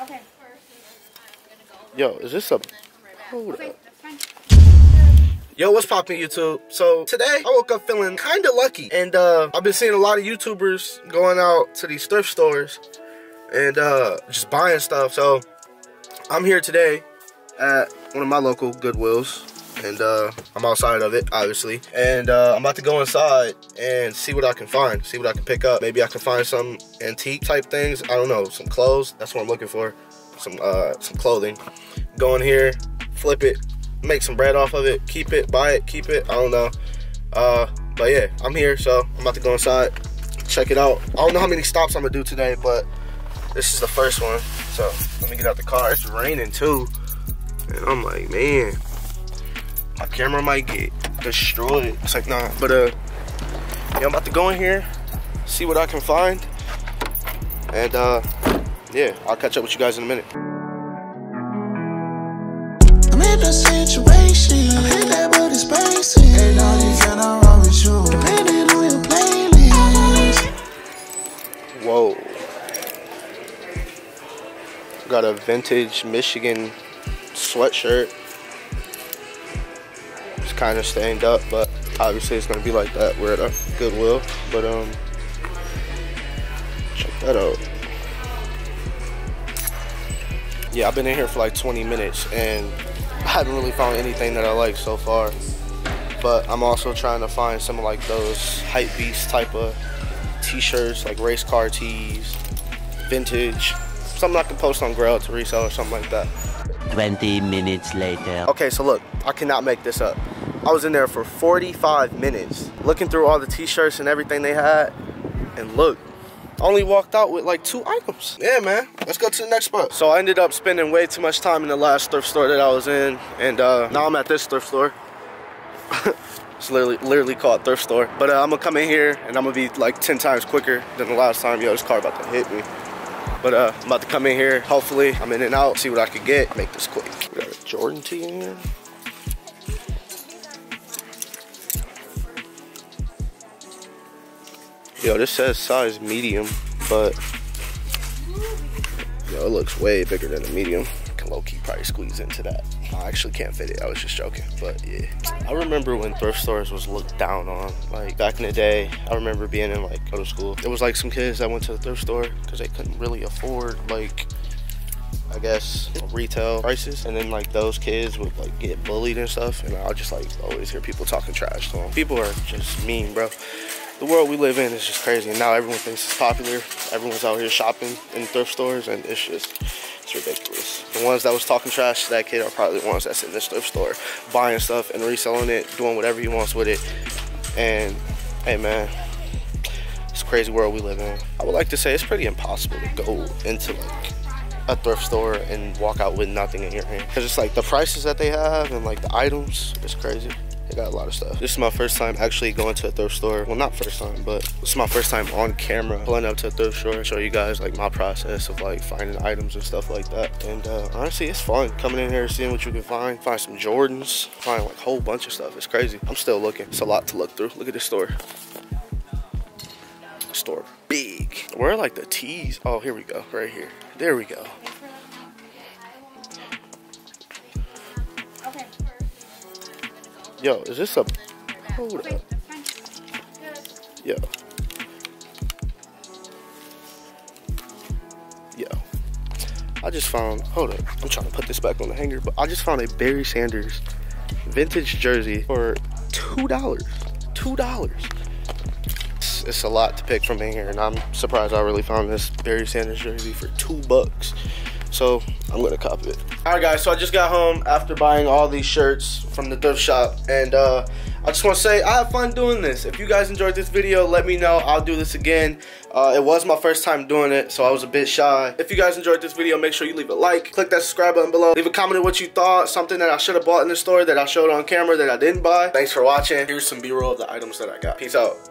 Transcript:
Okay. Yo, is this a... Hold up. Yo, what's poppin', YouTube? So today I woke up feeling kinda lucky, and I've been seeing a lot of YouTubers going out to these thrift stores and just buying stuff. So I'm here today at one of my local Goodwills, and I'm outside of it, obviously, and I'm about to go inside and see what I can find, see what I can pick up. Maybe I can find some antique type things, I don't know, some clothes. That's what I'm looking for, some clothing. Go in here, flip it, make some bread off of it, keep it, buy it, keep it, I don't know, but yeah, I'm here, so I'm about to go inside, check it out. I don't know how many stops I'm gonna do today, but this is the first one, so let me get out the car. It's raining too, and I'm like, man, my camera might get destroyed. It's like, nah, but yeah, I'm about to go in here, see what I can find, and yeah, I'll catch up with you guys in a minute. I'm in a situation, I hate that, but it's basic. Ain't nothing can I wrong with you, depending on your playlist. Whoa. Got a vintage Michigan sweatshirt. It's kind of stained up, but obviously it's gonna be like that. We're at a Goodwill, but check that out. Yeah, I've been in here for like 20 minutes and I haven't really found anything that I like so far, but I'm also trying to find some of like those hype beast type of t-shirts, like race car tees, vintage, something I can post on Grailed to resell or something like that. 20 minutes later. Okay, so look, I cannot make this up. I was in there for 45 minutes looking through all the t-shirts and everything they had, and look, I only walked out with like 2 items. Yeah, man, let's go to the next spot. So I ended up spending way too much time in the last thrift store that I was in, and now I'm at this thrift store. It's literally called thrift store. But I'm gonna come in here and I'm gonna be like 10 times quicker than the last time. Yo, this car about to hit me. But I'm about to come in here. Hopefully I'm in and out, see what I could get, make this quick. We got a Jordan tee in here. Yo, this says size medium, but yo, it looks way bigger than a medium. I can low-key probably squeeze into that. I actually can't fit it, I was just joking, but yeah. I remember when thrift stores was looked down on. Like back in the day, I remember being in like middle school. It was like some kids that went to the thrift store because they couldn't really afford like, I guess, retail prices, and then like those kids would like get bullied and stuff, and I'll just like always hear people talking trash to them. People are just mean, bro. The world we live in is just crazy, and now everyone thinks it's popular. Everyone's out here shopping in thrift stores, and it's just, it's ridiculous. The ones that was talking trash to that kid are probably the ones that's in this thrift store, buying stuff and reselling it, doing whatever he wants with it. And hey, man, it's a crazy world we live in. I would like to say it's pretty impossible to go into like a thrift store and walk out with nothing in your hand, because it's like the prices that they have and like the items, it's crazy. They got a lot of stuff. This is my first time actually going to a thrift store. Well, not first time, but this is my first time on camera pulling up to a thrift store and show you guys like my process of like finding items and stuff like that. And honestly, it's fun coming in here, seeing what you can find. Find some Jordans, find like a whole bunch of stuff. It's crazy. I'm still looking. It's a lot to look through. Look at this store. Store big. Where are like the tees? Oh, here we go. Right here. There we go. Yo, is this a... Hold up. Yo. Yo. I just found... Hold up. I'm trying to put this back on the hanger, but I just found a Barry Sanders vintage jersey for $2. $2. It's a lot to pick from in here, and I'm surprised I really found this Barry Sanders jersey for $2. So I'm gonna cop it. All right, guys, so I just got home after buying all these shirts from the thrift shop, and I just want to say I had fun doing this. If you guys enjoyed this video, let me know. I'll do this again. It was my first time doing it, so I was a bit shy. If you guys enjoyed this video, make sure you leave a like, click that subscribe button below, leave a comment on what you thought, something that I should have bought in the store that I showed on camera that I didn't buy. Thanks for watching. Here's some b-roll of the items that I got. Peace out.